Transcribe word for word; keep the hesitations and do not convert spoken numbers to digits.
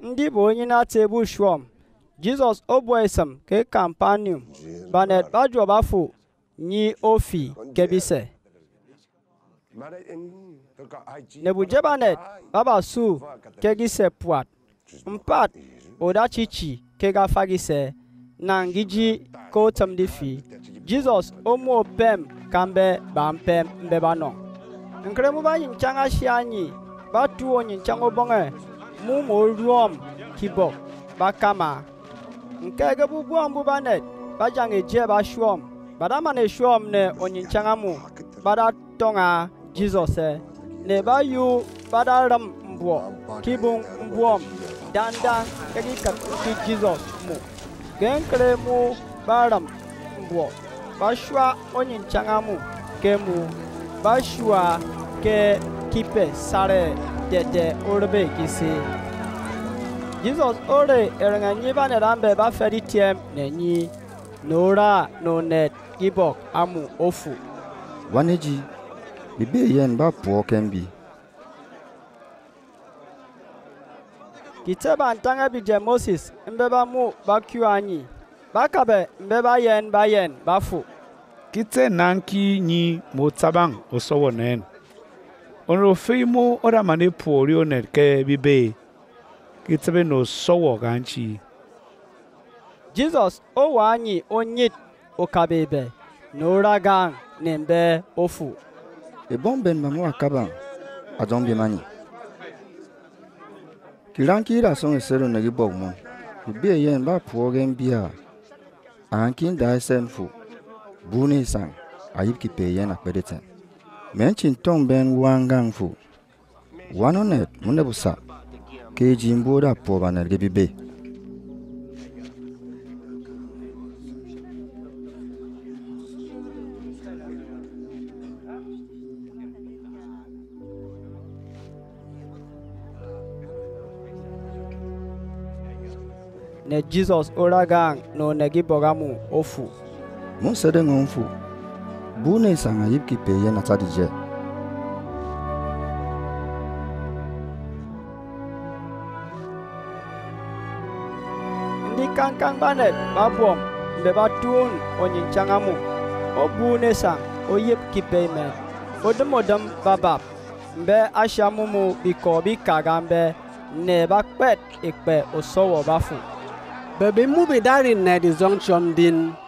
Ndi bo nyina tebu shwom. Jesus oboesam ke campanium. Banet bajwa bafu ni ofi kebise. Nebuje banet baba su kegise puat. Mpat odachichi kega fagise. Nangiji kotam difi. Jesus omo pem kambe bampem mbebano. Nkremu ba nchanga shiani ba tuo nchango bonge mu morom kibo ba kama. Nkege bubu ambu banet ba jange je ba shwom. Badamane shwom ne onchanga mu bada tonga Jesus ne ba yu badaram mbo kibung mbo danda kegika Jesus mu. Genkremu baram mbo bashwa onyincangamu kemu bashwa ke kipe sare dede orbe kisi Jesus ore eranganyi banerambe ba feri tiem nenyi nora no net gibok amu ofu waneji bibe yen ba puo kembi kitaba ntanga bije Moses mbeba mu bakuanyi bakabe mbeba yen ba yen bafu kite nanki nyi motabang osowonen onro fimo ora mane polio nerke bibe kitebe no sowo ganchi Jesus o wanyi onyit okabebe no ragang nembe ofu e bomben mamu akaba adombe mani kilanki ra son sero negi bogmo bibe yen ba program bia ankin daisenfu buni sang ayip ki peyen akpedeten menchin tong ben wangangfu wanonet munebusa ke jimboda pobanel gebibe ne Jesus oragang no negi bogamu ofu mon sede ngonfu bune sanga yipki peye na tadije ndi kankang banet babom beba tun onyincangamu obune sang oyipki peyme odemodem babab mbe ashamumu bikobi kagambe ne bakpet ikpe osowo bafu Bebe mube darin na di zonction din